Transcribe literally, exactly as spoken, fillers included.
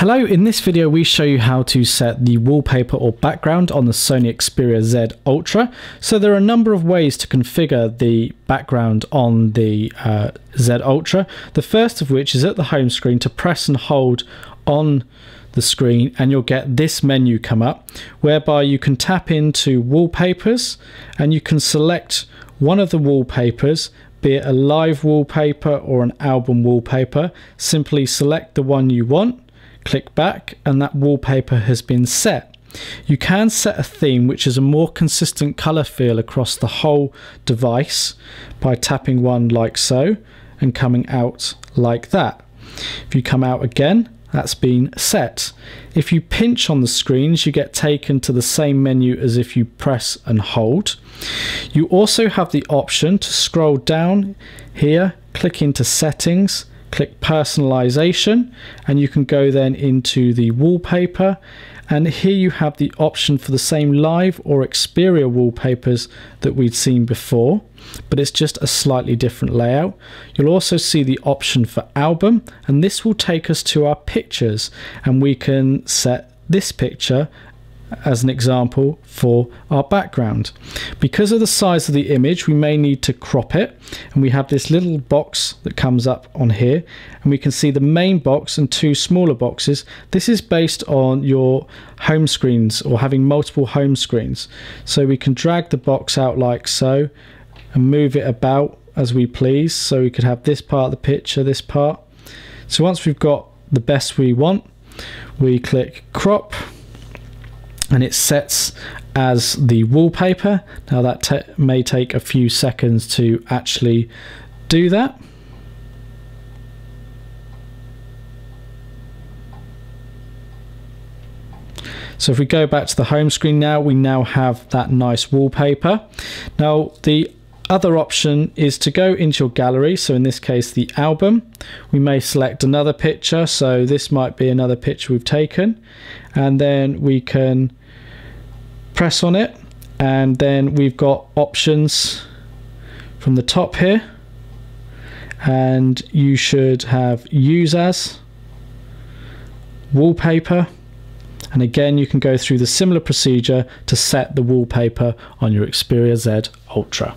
Hello, in this video we show you how to set the wallpaper or background on the Sony Xperia Z Ultra. So there are a number of ways to configure the background on the uh, Z Ultra. The first of which is at the home screen to press and hold on the screen and you'll get this menu come up, whereby you can tap into wallpapers and you can select one of the wallpapers, be it a live wallpaper or an album wallpaper. Simply select the one you want, click back, and that wallpaper has been set. You can set a theme, which is a more consistent color feel across the whole device, by tapping one like so and coming out like that. If you come out again, that's been set. If you pinch on the screens, you get taken to the same menu as if you press and hold. You also have the option to scroll down here, click into settings, click personalization, and you can go then into the wallpaper, and here you have the option for the same live or Xperia wallpapers that we'd seen before, but it's just a slightly different layout. You'll also see the option for album, and this will take us to our pictures, and we can set this picture as an example for our background. Because of the size of the image, we may need to crop it, and we have this little box that comes up on here, and we can see the main box and two smaller boxes. This is based on your home screens or having multiple home screens. So we can drag the box out like so and move it about as we please. So we could have this part of the picture, this part. So once we've got the best we want, we click crop, and it sets as the wallpaper. Now that may take a few seconds to actually do that. So if we go back to the home screen now, we now have that nice wallpaper. Now the other option is to go into your gallery, so in this case the album. We may select another picture, so this might be another picture we've taken, and then we can press on it, and then we've got options from the top here, and you should have use as, wallpaper, and again you can go through the similar procedure to set the wallpaper on your Xperia Z Ultra.